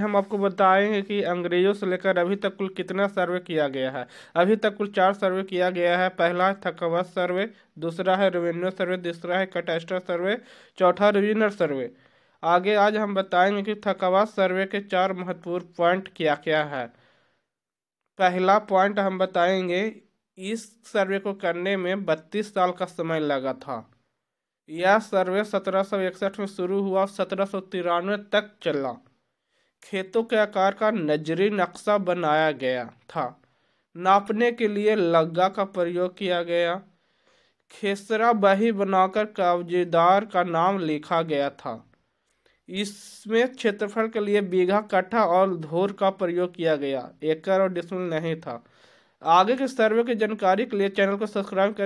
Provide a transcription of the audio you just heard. हम आपको बताएंगे कि अंग्रेजों से लेकर अभी तक कुल कितना सर्वे किया गया है। अभी तक कुल 4 सर्वे किया गया है। पहला है थाकबस्त सर्वे, दूसरा है रेवेन्यू सर्वे, तीसरा है कैटास्टर सर्वे, चौथा रिवीनर सर्वे। आगे आज हम बताएंगे कि थाकबस्त सर्वे के 4 महत्वपूर्ण पॉइंट क्या क्या है। पहला पॉइंट हम बताएंगे, इस सर्वे को करने में 32 साल का समय लगा था। यह सर्वे 1761 में शुरू हुआ, 1793 तक चला। खेतों के आकार का नजरी नक्शा बनाया गया था। नापने के लिए लग्गा का प्रयोग किया गया। खेसरा बही बनाकर कब्जेदार का नाम लिखा गया था। इसमें क्षेत्रफल के लिए बीघा, कट्ठा और धूर का प्रयोग किया गया। एकड़ और डिसमिल नहीं था। आगे के सर्वे की जानकारी के लिए चैनल को सब्सक्राइब करें।